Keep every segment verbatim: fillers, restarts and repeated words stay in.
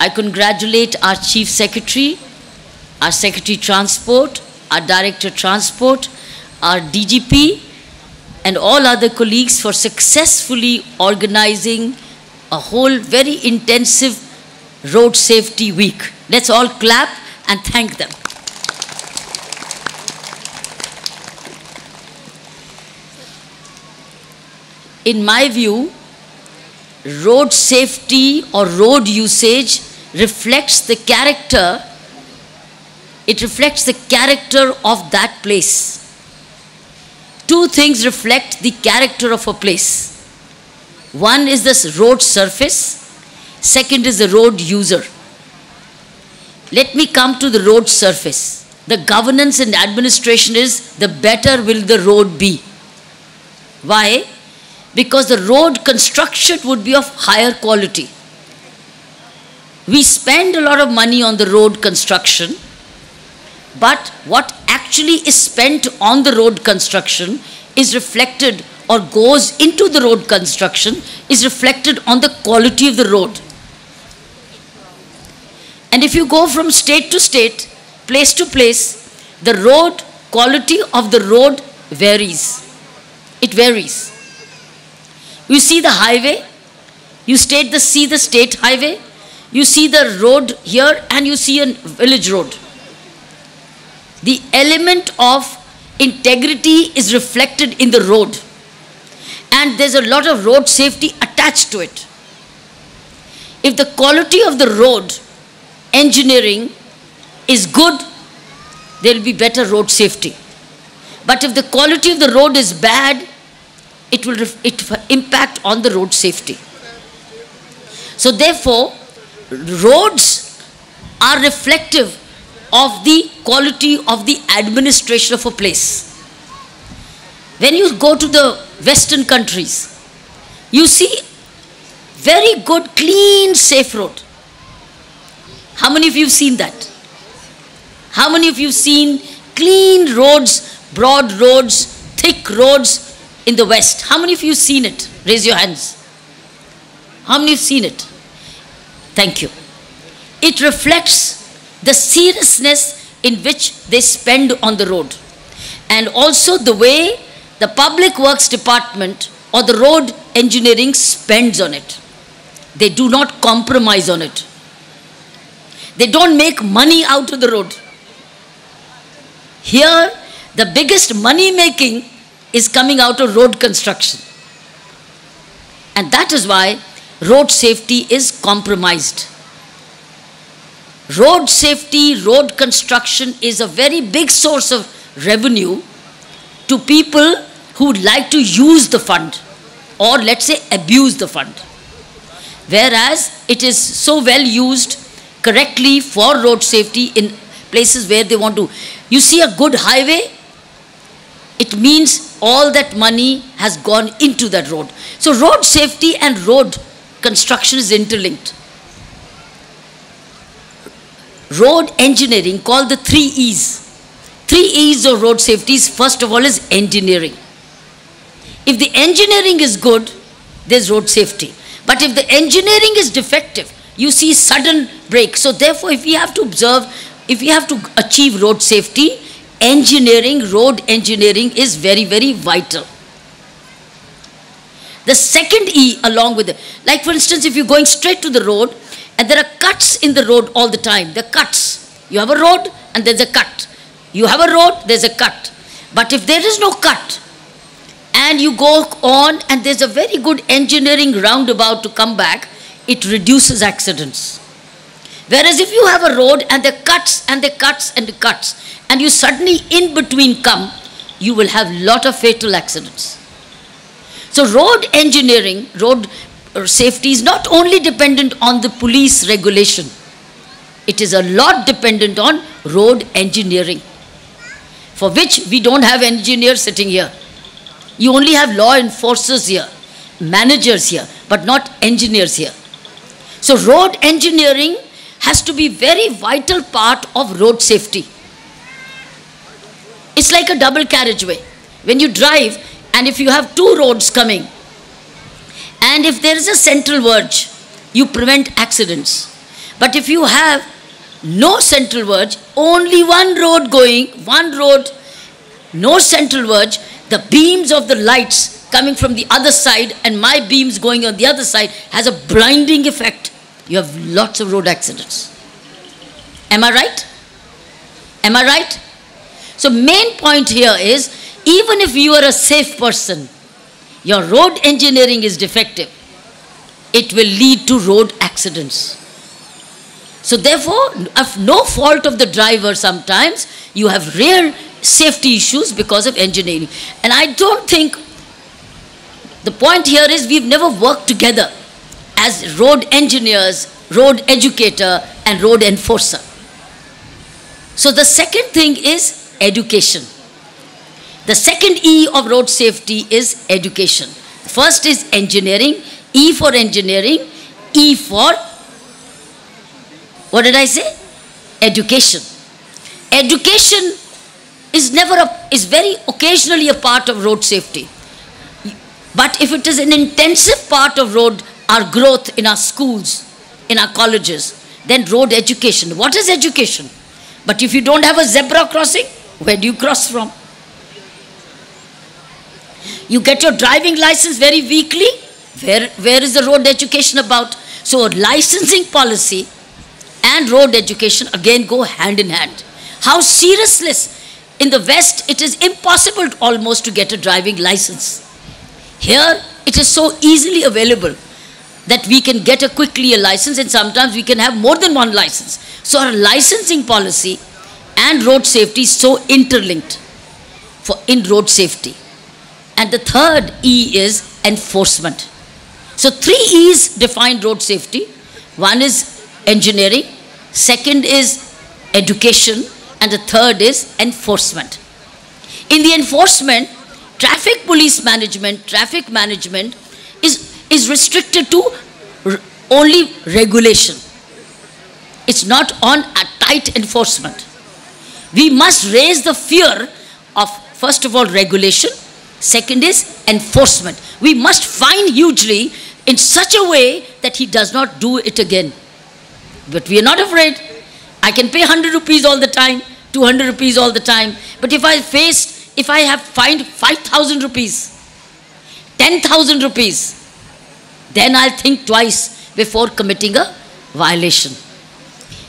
I congratulate our Chief Secretary, our Secretary Transport, our Director Transport, our D G P and all other colleagues for successfully organizing a whole very intensive road safety week. Let's all clap and thank them. In my view, road safety or road usage reflects the character, it reflects the character of that place. Two things reflect the character of a place. One is this road surface, second is the road user. Let me come to the road surface. The governance and administration is, the better will the road be. Why? Because the road construction would be of higher quality. We spend a lot of money on the road construction, but what actually is spent on the road construction is reflected or goes into the road construction is reflected on the quality of the road. And if you go from state to state, place to place, the road quality of the road varies. It varies. You see the highway, you state the, see the state highway, you see the road here and you see a village road. The element of integrity is reflected in the road and there's a lot of road safety attached to it. If the quality of the road engineering is good, there'll be better road safety. But if the quality of the road is bad, it will it impact on the road safety. So therefore, roads are reflective of the quality of the administration of a place. When you go to the Western countries, you see very good, clean, safe road. How many of you have seen that? How many of you have seen clean roads, broad roads, thick roads, in the West? How many of you have seen it? Raise your hands. How many have seen it? Thank you. It reflects the seriousness in which they spend on the road. And also the way the Public Works Department or the road engineering spends on it. They do not compromise on it. They don't make money out of the road. Here, the biggest money making is coming out of road construction. And that is why road safety is compromised. Road safety, road construction is a very big source of revenue to people who would like to use the fund or let's say abuse the fund. Whereas it is so well used correctly for road safety in places where they want to. You see a good highway, it means all that money has gone into that road. So road safety and road construction is interlinked. Road engineering, called the three E's. Three E's of road safety is, first of all, is engineering. If the engineering is good, there's road safety. But if the engineering is defective, you see sudden break. So therefore, if we have to observe, if we have to achieve road safety, engineering, road engineering is very, very vital. The second E along with it, like for instance, if you're going straight to the road and there are cuts in the road all the time, the cuts. You have a road and there's a cut. You have a road, there's a cut. But if there is no cut and you go on and there's a very good engineering roundabout to come back, it reduces accidents. Whereas if you have a road and the cuts and the cuts and the cuts and you suddenly in between come, you will have a lot of fatal accidents. So road engineering, road safety is not only dependent on the police regulation. It is a lot dependent on road engineering, for which we don't have engineers sitting here. You only have law enforcers here, managers here, but not engineers here. So road engineering has to be a very vital part of road safety. It's like a double carriageway. When you drive, and if you have two roads coming, and if there is a central verge, you prevent accidents. But if you have no central verge, only one road going, one road, no central verge, the beams of the lights coming from the other side and my beams going on the other side has a blinding effect. You have lots of road accidents. Am I right? Am I right? So main point here is, even if you are a safe person, your road engineering is defective. It will lead to road accidents. So therefore, of no fault of the driver sometimes, you have real safety issues because of engineering. And I don't think, the point here is we've never worked together as road engineers, road educator and road enforcer. So the second thing is education. The second E of road safety is education. First is engineering, E for engineering, E for What did I say? Education. Education is never a, is very occasionally a part of road safety. But if it is an intensive part of road, our growth in our schools, in our colleges, then road education. What is education? But if you don't have a zebra crossing, where do you cross from? You get your driving license very weakly. Where, where is the road education about? So a licensing policy and road education again go hand in hand. How seriously in the West it is impossible almost to get a driving license. Here it is so easily available that we can get a quickly a license, and sometimes we can have more than one license. So our licensing policy and road safety is so interlinked for in road safety. And the third E is enforcement. So three E's define road safety. One is engineering, second is education, and the third is enforcement. In the enforcement, traffic police management, traffic management is, is restricted to only regulation. It's not on a tight enforcement. We must raise the fear of, first of all, regulation, second is enforcement. We must fine hugely in such a way that he does not do it again. But we are not afraid. I can pay one hundred rupees all the time, two hundred rupees all the time. But if I face, if I have fined five thousand rupees, ten thousand rupees, then I'll think twice before committing a violation.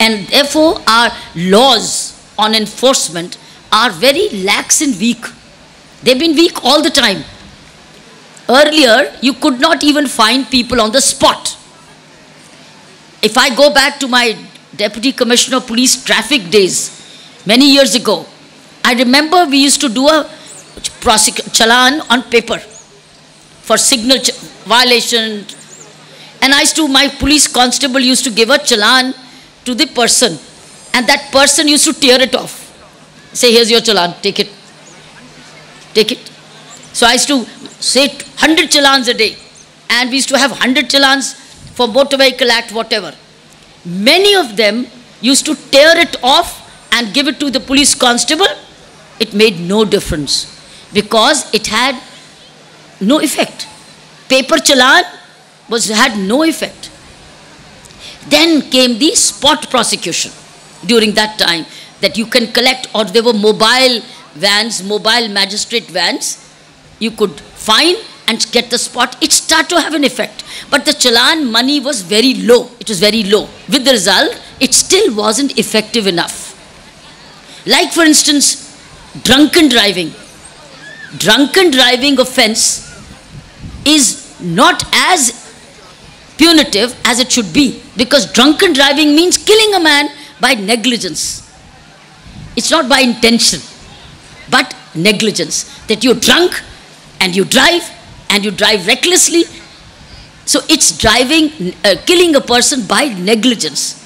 And therefore, our laws on enforcement are very lax and weak. They've been weak all the time. Earlier, you could not even fine people on the spot. If I go back to my Deputy Commissioner of Police traffic days, many years ago, I remember we used to do a chalan on paper for signal violation. And I used to, my police constable used to give a chalan to the person. And that person used to tear it off. Say, here's your chalan, take it. Take it. So I used to say one hundred chalans a day. And we used to have one hundred chalans for Motor Vehicle Act, whatever. Many of them used to tear it off and give it to the police constable. It made no difference because it had no effect. Paper challan was, had no effect. Then came the spot prosecution during that time, that you can collect, or there were mobile vans, mobile magistrate vans. You could fine and get the spot. It started to have an effect. But the challan money was very low. It was very low. With the result, it still wasn't effective enough. Like for instance, drunken driving. Drunken driving offense is not as punitive as it should be, because drunken driving means killing a man by negligence. It's not by intention. But negligence, that you're drunk and you drive and you drive recklessly. So it's driving, uh, killing a person by negligence.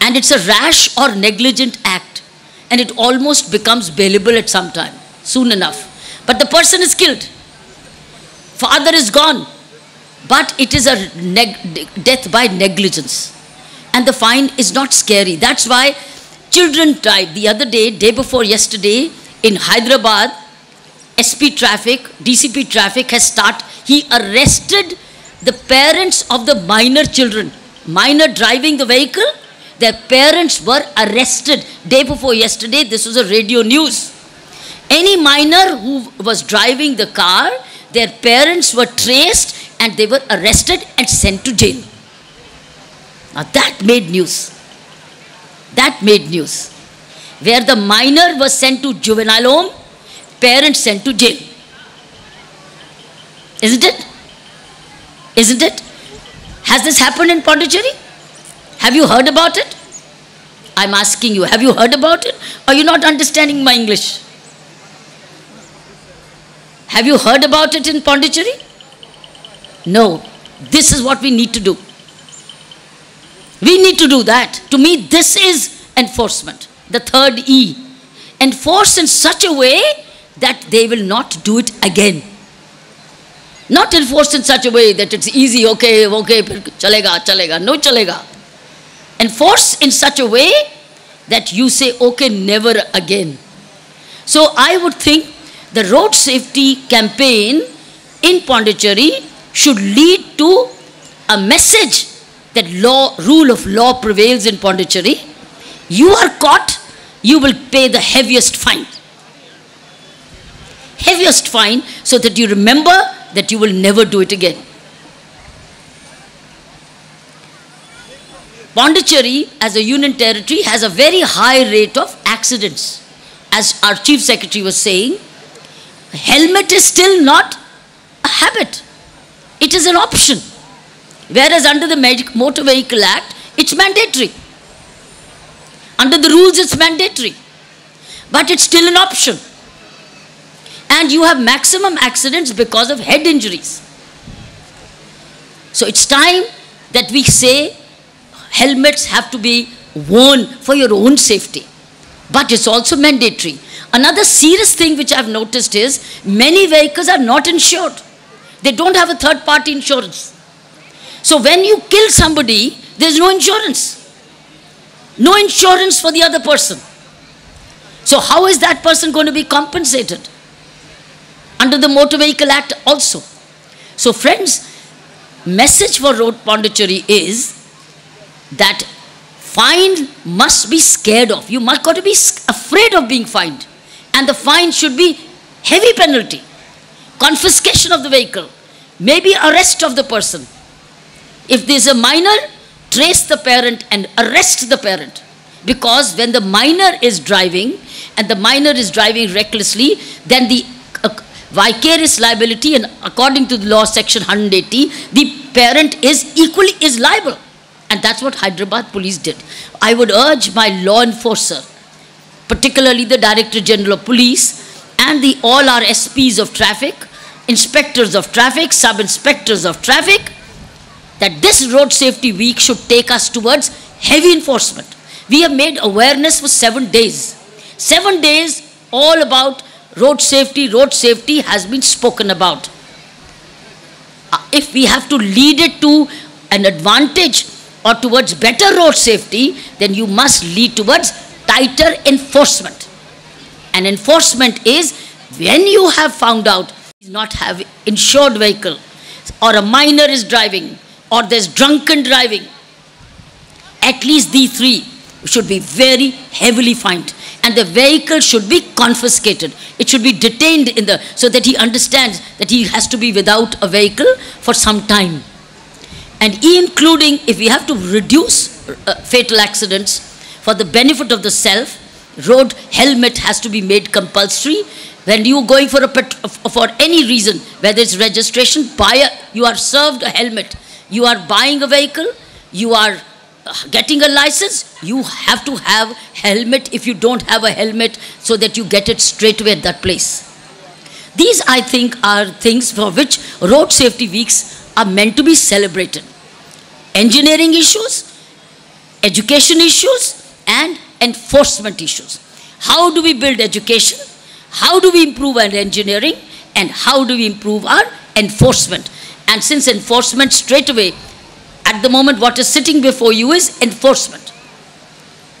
And it's a rash or negligent act. And it almost becomes bailable at some time, soon enough. But the person is killed. Father is gone. But it is a death by negligence. And the fine is not scary. That's why children died. The other day, day before yesterday, in Hyderabad, S P traffic, D C P traffic has started. He arrested the parents of the minor children. Minor driving the vehicle, their parents were arrested. Day before yesterday, this was a radio news. Any minor who was driving the car, their parents were traced and they were arrested and sent to jail. Now that made news. That made news. Where the minor was sent to juvenile home, parents sent to jail. Isn't it? Isn't it? Has this happened in Puducherry? Have you heard about it? I'm asking you, have you heard about it? Or you're not understanding my English? Have you heard about it in Puducherry? No. This is what we need to do. We need to do that. To me, this is enforcement. The third E. Enforce in such a way that they will not do it again. Not enforced in such a way that it's easy, okay, okay, chalega, chalega, no chalega. Enforce in such a way that you say, okay, never again. So I would think the road safety campaign in Puducherry should lead to a message that law, rule of law prevails in Puducherry. You are caught, you will pay the heaviest fine. Heaviest fine so that you remember that you will never do it again. Puducherry as a union territory has a very high rate of accidents. As our Chief Secretary was saying, helmet is still not a habit. It is an option. Whereas under the Motor Vehicle Act, it's mandatory. Under the rules, it's mandatory. But it's still an option. And you have maximum accidents because of head injuries. So it's time that we say helmets have to be worn for your own safety. But it's also mandatory. Another serious thing which I've noticed is many vehicles are not insured. They don't have a third party insurance. So when you kill somebody, there's no insurance. No insurance for the other person. So how is that person going to be compensated? Under the Motor Vehicle Act also. So friends, message for road Puducherry is that fine must be scared of. You must got to be afraid of being fined. And the fine should be heavy penalty. Confiscation of the vehicle. Maybe arrest of the person. If there's a minor, trace the parent and arrest the parent. Because when the minor is driving, and the minor is driving recklessly, then the vicarious liability, and according to the law section one eighty, the parent is equally is liable. And that's what Hyderabad police did. I would urge my law enforcer, particularly the Director General of Police and the all our S Ps of traffic, inspectors of traffic, sub-inspectors of traffic, that this road safety week should take us towards heavy enforcement. We have made awareness for seven days. Seven days all about road safety, road safety has been spoken about. If we have to lead it to an advantage or towards better road safety, then you must lead towards tighter enforcement. And enforcement is when you have found out you do not have insured vehicle, or a minor is driving, or there's drunken driving, at least these three should be very heavily fined. And the vehicle should be confiscated. It should be detained in the, so that he understands that he has to be without a vehicle for some time. And including, if we have to reduce uh, fatal accidents for the benefit of the self, road helmet has to be made compulsory. When you're going for, a pet, for any reason, whether it's registration, buy a, you are served a helmet. You are buying a vehicle, you are getting a license, you have to have helmet. If you don't have a helmet, so that you get it straight away at that place. These, I think, are things for which road safety weeks are meant to be celebrated. Engineering issues, education issues, and enforcement issues. How do we build education? How do we improve our engineering? And how do we improve our enforcement? And since enforcement straight away, at the moment what is sitting before you is enforcement.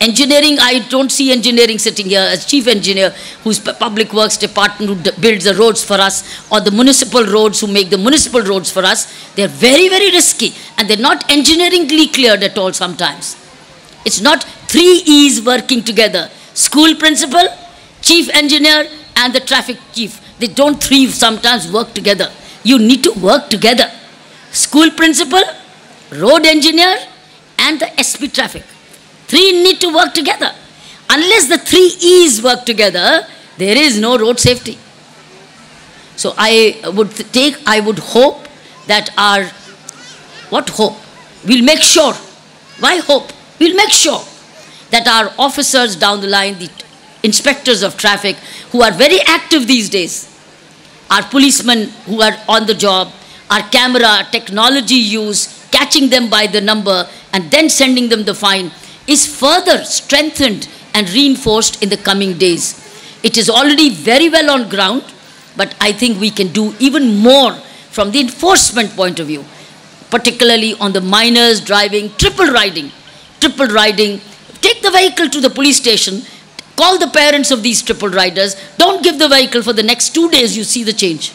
Engineering, I don't see engineering sitting here. As chief engineer, who's public works department, who builds the roads for us, or the municipal roads, who make the municipal roads for us, they're very, very risky. And they're not engineeringly cleared at all sometimes. It's not three E's working together. School principal, chief engineer, and the traffic chief. They don't three sometimes work together. You need to work together. School principal, road engineer, and the S P traffic. Three need to work together. Unless the three E's work together, there is no road safety. So I would take, I would hope that our, what hope? We'll make sure. Why hope? We'll make sure that our officers down the line, the inspectors of traffic, who are very active these days, our policemen who are on the job, our camera, technology use, catching them by the number and then sending them the fine, is further strengthened and reinforced in the coming days. It is already very well on ground, but I think we can do even more from the enforcement point of view, particularly on the minors driving, triple riding, triple riding. Take the vehicle to the police station, call the parents of these triple riders, don't give the vehicle for the next two days, you see the change.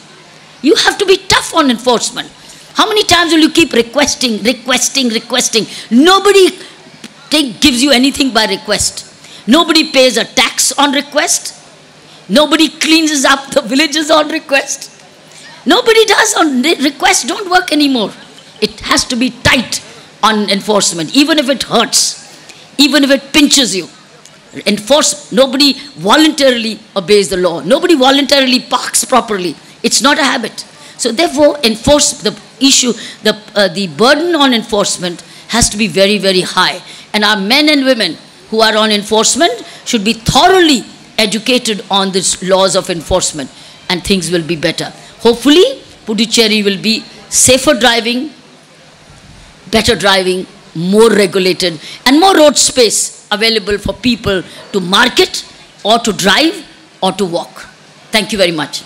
You have to be tough on enforcement. How many times will you keep requesting, requesting, requesting? Nobody take, gives you anything by request. Nobody pays a tax on request. Nobody cleans up the villages on request. Nobody does on request, don't work anymore. It has to be tight on enforcement, even if it hurts. Even if it pinches you. Enforce, nobody voluntarily obeys the law. Nobody voluntarily parks properly. It's not a habit. So therefore, enforce the issue, the, uh, the burden on enforcement has to be very, very high. And our men and women who are on enforcement should be thoroughly educated on the laws of enforcement, and things will be better. Hopefully, Puducherry will be safer driving, better driving, more regulated, and more road space available for people to market or to drive or to walk. Thank you very much.